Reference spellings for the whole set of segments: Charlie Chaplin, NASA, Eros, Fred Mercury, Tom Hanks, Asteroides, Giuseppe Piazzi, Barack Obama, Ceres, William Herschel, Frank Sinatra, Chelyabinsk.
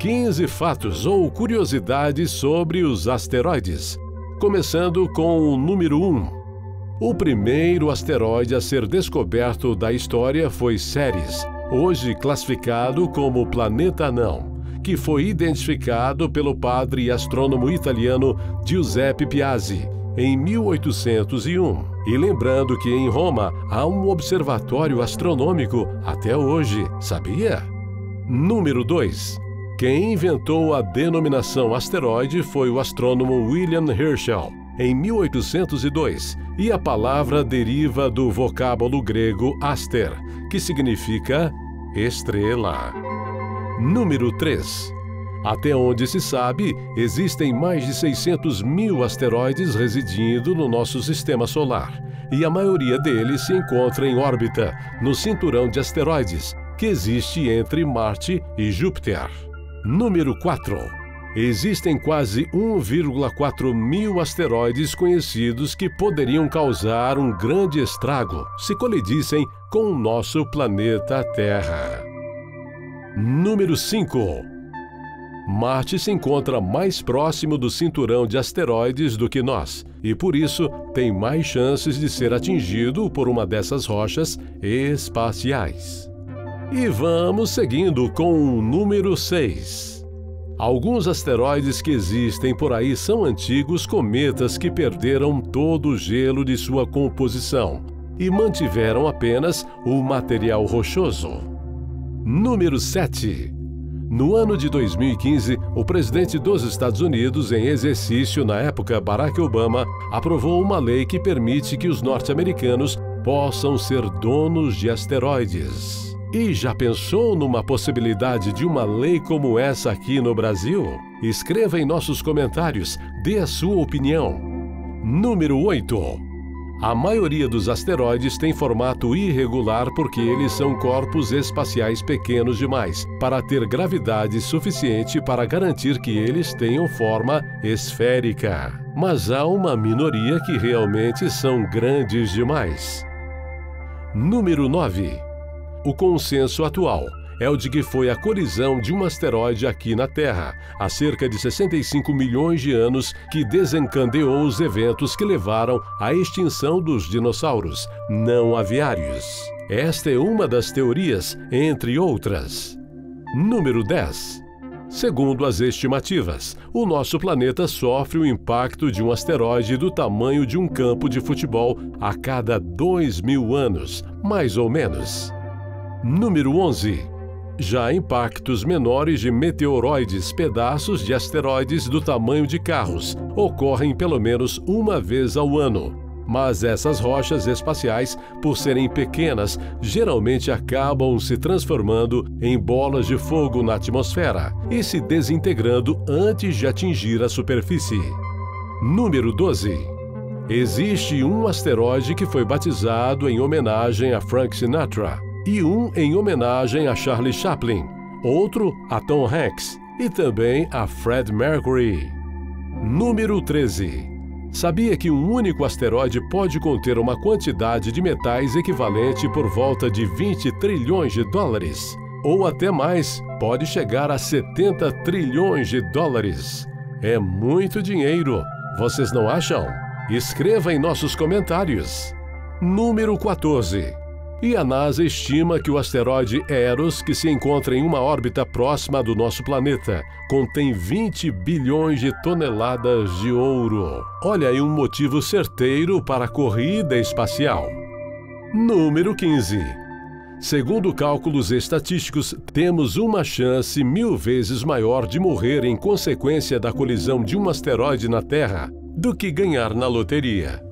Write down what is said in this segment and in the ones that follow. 15 fatos ou curiosidades sobre os asteroides, começando com o número 1. O primeiro asteroide a ser descoberto da história foi Ceres, hoje classificado como planeta anão, que foi identificado pelo padre e astrônomo italiano Giuseppe Piazzi, em 1801. E lembrando que em Roma há um observatório astronômico até hoje, sabia? Número 2. Quem inventou a denominação asteroide foi o astrônomo William Herschel, em 1802, e a palavra deriva do vocábulo grego aster, que significa estrela. Número 3. Até onde se sabe, existem mais de 600 mil asteroides residindo no nosso sistema solar, e a maioria deles se encontra em órbita, no cinturão de asteroides, que existe entre Marte e Júpiter. Número 4. Existem quase 1,4 mil asteroides conhecidos que poderiam causar um grande estrago se colidissem com o nosso planeta Terra. Número 5. Marte se encontra mais próximo do cinturão de asteroides do que nós, e por isso tem mais chances de ser atingido por uma dessas rochas espaciais. E vamos seguindo com o número 6. Alguns asteroides que existem por aí são antigos cometas que perderam todo o gelo de sua composição e mantiveram apenas o material rochoso. Número 7. No ano de 2015, o presidente dos Estados Unidos, em exercício na época, Barack Obama, aprovou uma lei que permite que os norte-americanos possam ser donos de asteroides. E já pensou numa possibilidade de uma lei como essa aqui no Brasil? Escreva em nossos comentários, dê a sua opinião. Número 8. A maioria dos asteroides tem formato irregular porque eles são corpos espaciais pequenos demais para ter gravidade suficiente para garantir que eles tenham forma esférica. Mas há uma minoria que realmente são grandes demais. Número 9. O consenso atual é o de que foi a colisão de um asteroide aqui na Terra, há cerca de 65 milhões de anos, que desencadeou os eventos que levaram à extinção dos dinossauros não aviários. Esta é uma das teorias, entre outras. Número 10. Segundo as estimativas, o nosso planeta sofre o impacto de um asteroide do tamanho de um campo de futebol a cada 2 mil anos, mais ou menos. Número 11. Já impactos menores de meteoroides, pedaços de asteroides do tamanho de carros, ocorrem pelo menos uma vez ao ano. Mas essas rochas espaciais, por serem pequenas, geralmente acabam se transformando em bolas de fogo na atmosfera e se desintegrando antes de atingir a superfície. Número 12. Existe um asteroide que foi batizado em homenagem a Frank Sinatra, e um em homenagem a Charlie Chaplin, outro a Tom Hanks e também a Fred Mercury. Número 13. Sabia que um único asteroide pode conter uma quantidade de metais equivalente por volta de 20 trilhões de dólares? Ou até mais, pode chegar a 70 trilhões de dólares. É muito dinheiro, vocês não acham? Escreva em nossos comentários. Número 14. E a NASA estima que o asteroide Eros, que se encontra em uma órbita próxima do nosso planeta, contém 20 bilhões de toneladas de ouro. Olha aí um motivo certeiro para a corrida espacial. Número 15. Segundo cálculos estatísticos, temos uma chance 1000 vezes maior de morrer em consequência da colisão de um asteroide na Terra do que ganhar na loteria.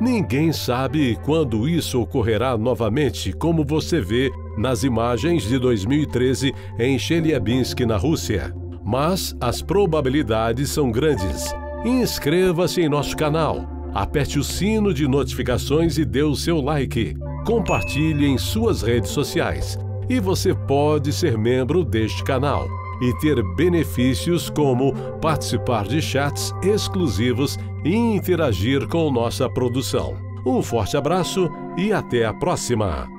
Ninguém sabe quando isso ocorrerá novamente, como você vê nas imagens de 2013 em Chelyabinsk, na Rússia. Mas as probabilidades são grandes. Inscreva-se em nosso canal, aperte o sino de notificações e dê o seu like. Compartilhe em suas redes sociais. E você pode ser membro deste canal e ter benefícios como participar de chats exclusivos e interagir com nossa produção. Um forte abraço e até a próxima!